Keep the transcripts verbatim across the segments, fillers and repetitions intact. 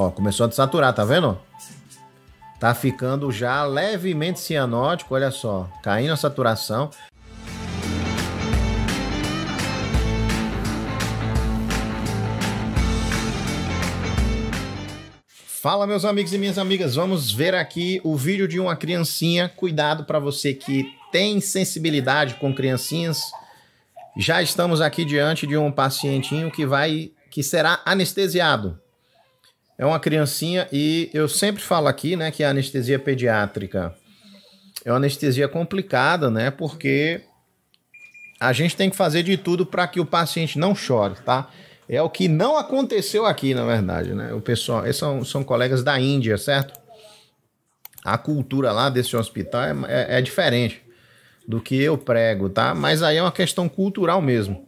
Ó, começou a desaturar, tá vendo? Tá ficando já levemente cianótico, olha só. Caindo a saturação. Fala, meus amigos e minhas amigas. Vamos ver aqui o vídeo de uma criancinha. Cuidado para você que tem sensibilidade com criancinhas. Já estamos aqui diante de um pacientinho que vai, que será anestesiado. É uma criancinha e eu sempre falo aqui, né, que a anestesia pediátrica é uma anestesia complicada, né, porque a gente tem que fazer de tudo para que o paciente não chore, tá? É o que não aconteceu aqui, na verdade, né? O pessoal, esses são, são colegas da Índia, certo? A cultura lá desse hospital é, é, é diferente do que eu prego, tá? Mas aí é uma questão cultural mesmo.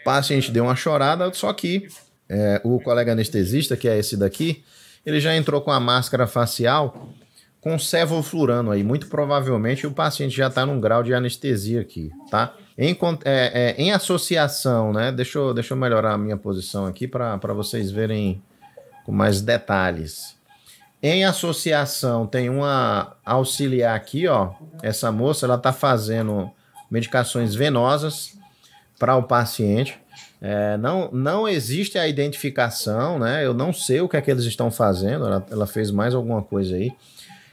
O paciente deu uma chorada, só que... É, o colega anestesista, que é esse daqui, ele já entrou com a máscara facial com sevoflurano aí. Muito provavelmente o paciente já está num grau de anestesia aqui, tá? Em, é, é, em associação, né? Deixa eu, deixa eu melhorar a minha posição aqui para vocês verem com mais detalhes. Em associação, tem uma auxiliar aqui, ó. Essa moça, ela está fazendo medicações venosas para o paciente. É, não, não existe a identificação, né? Eu não sei o que é que eles estão fazendo. Ela, ela fez mais alguma coisa aí.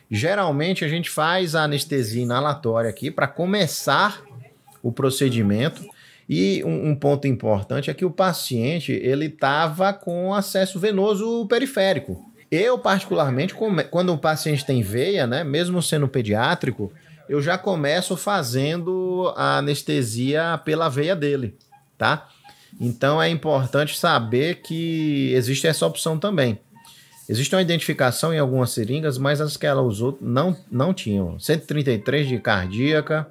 Geralmente a gente faz a anestesia inalatória aqui para começar o procedimento. E um, um ponto importante é que o paciente ele estava com acesso venoso periférico. Eu, particularmente, come, quando o paciente tem veia, né? Mesmo sendo pediátrico, eu já começo fazendo a anestesia pela veia dele, tá? Então é importante saber que existe essa opção também. Existe uma identificação em algumas seringas, mas as que ela usou não, não tinham. cento e trinta e três de cardíaca.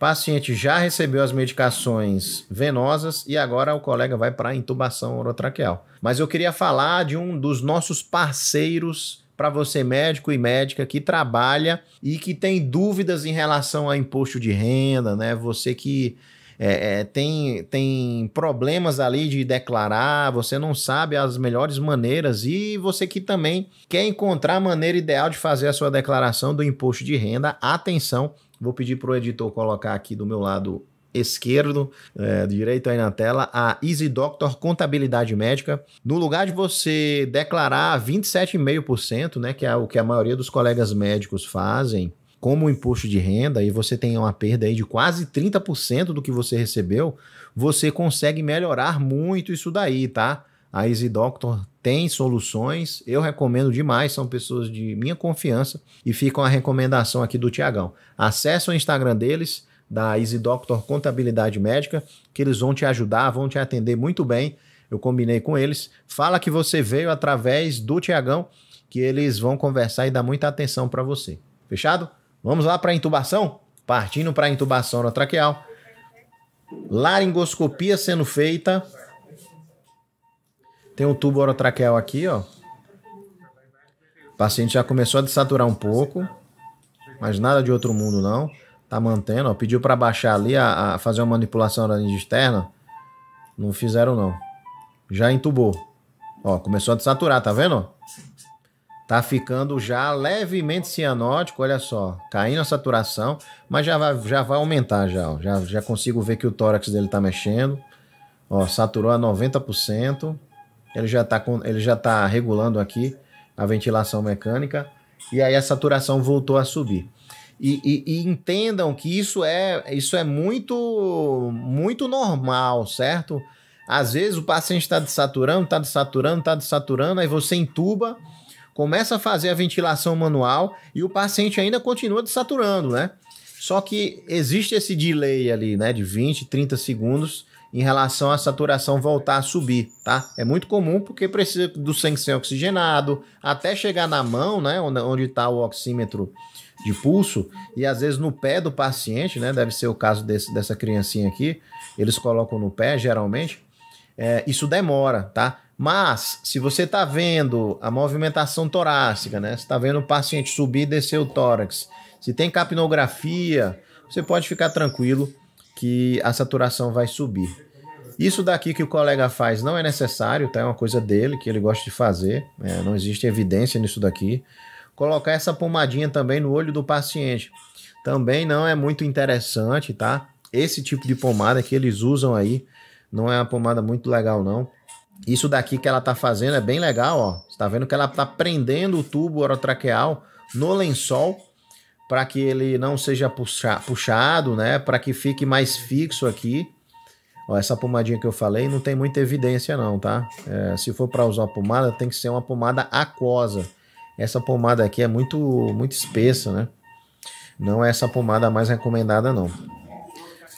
Paciente já recebeu as medicações venosas e agora o colega vai para a intubação orotraqueal. Mas eu queria falar de um dos nossos parceiros para você, médico e médica que trabalha e que tem dúvidas em relação a imposto de renda, né? Você que... É, é, tem, tem problemas ali de declarar, você não sabe as melhores maneiras e você que também quer encontrar a maneira ideal de fazer a sua declaração do imposto de renda, atenção, vou pedir para o editor colocar aqui do meu lado esquerdo, é, direito aí na tela, a Easy Doctor Contabilidade Médica. No lugar de você declarar vinte e sete vírgula cinco por cento, né, que é o que a maioria dos colegas médicos fazem, como o imposto de renda, e você tem uma perda aí de quase trinta por cento do que você recebeu, você consegue melhorar muito isso daí, tá? A Easy Doctor tem soluções, eu recomendo demais, são pessoas de minha confiança, e ficam a recomendação aqui do Thiagão. Acesse o Instagram deles, da Easy Doctor Contabilidade Médica, que eles vão te ajudar, vão te atender muito bem, eu combinei com eles. Fala que você veio através do Thiagão, que eles vão conversar e dar muita atenção para você. Fechado? Vamos lá para a intubação? Partindo para a intubação orotraqueal. Laringoscopia sendo feita. Tem um tubo orotraqueal aqui, ó. O paciente já começou a desaturar um pouco. Mas nada de outro mundo, não. Tá mantendo, ó. Pediu para baixar ali, a, a fazer uma manipulação orotraqueal externa. Não fizeram, não. Já entubou. Ó, começou a desaturar, tá vendo? Tá ficando já levemente cianótico, olha só, caindo a saturação, mas já vai, já vai aumentar já, ó. já, já consigo ver que o tórax dele tá mexendo, ó, saturou a noventa por cento, ele já tá, com, ele já tá regulando aqui a ventilação mecânica, e aí a saturação voltou a subir. E, e, e entendam que isso é, isso é muito, muito normal, certo? Às vezes o paciente tá desaturando, tá desaturando, tá desaturando, aí você entuba, começa a fazer a ventilação manual e o paciente ainda continua desaturando, né? Só que existe esse delay ali, né? De vinte, trinta segundos em relação à saturação voltar a subir, tá? É muito comum porque precisa do sangue ser oxigenado, até chegar na mão, né? Onde está o oxímetro de pulso e às vezes no pé do paciente, né? Deve ser o caso desse, dessa criancinha aqui. Eles colocam no pé, geralmente. É, isso demora, tá? Mas, se você está vendo a movimentação torácica, né? Você está vendo o paciente subir e descer o tórax. Se tem capnografia, você pode ficar tranquilo que a saturação vai subir. Isso daqui que o colega faz não é necessário, tá? É uma coisa dele, que ele gosta de fazer, é, não existe evidência nisso daqui. Colocar essa pomadinha também no olho do paciente também não é muito interessante, tá? Esse tipo de pomada que eles usam aí não é uma pomada muito legal, não. Isso daqui que ela tá fazendo é bem legal, ó. Você tá vendo que ela tá prendendo o tubo orotraqueal no lençol para que ele não seja puxa, puxado, né? Para que fique mais fixo aqui. Ó, essa pomadinha que eu falei não tem muita evidência não, tá? É, se for para usar uma pomada, tem que ser uma pomada aquosa. Essa pomada aqui é muito, muito espessa, né? Não é essa pomada mais recomendada, não.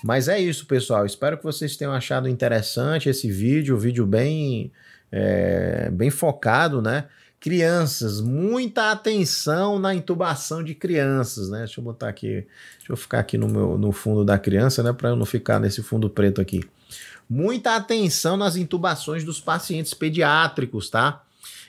Mas é isso, pessoal. Espero que vocês tenham achado interessante esse vídeo. Um vídeo bem, é, bem focado, né? Crianças, muita atenção na intubação de crianças, né? Deixa eu botar aqui, deixa eu ficar aqui no, meu, no fundo da criança, né? Para eu não ficar nesse fundo preto aqui. Muita atenção nas intubações dos pacientes pediátricos, tá?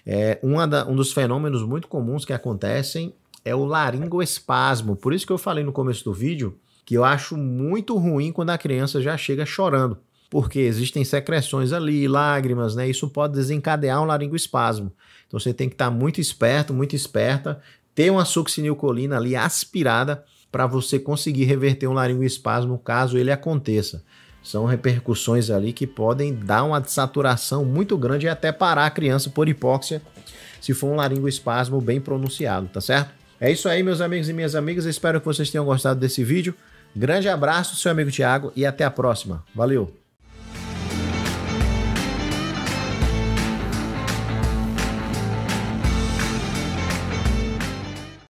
É, uma da, um dos fenômenos muito comuns que acontecem é o laringoespasmo. Por isso que eu falei no começo do vídeo que eu acho muito ruim quando a criança já chega chorando, porque existem secreções ali, lágrimas, né? Isso pode desencadear um laringoespasmo. Então você tem que estar muito esperto, muito esperta, ter uma succinilcolina ali aspirada para você conseguir reverter um laringoespasmo caso ele aconteça. São repercussões ali que podem dar uma desaturação muito grande e até parar a criança por hipóxia se for um laringoespasmo bem pronunciado, tá certo? É isso aí, meus amigos e minhas amigas. Espero que vocês tenham gostado desse vídeo. Grande abraço, seu amigo Thiago, e até a próxima. Valeu!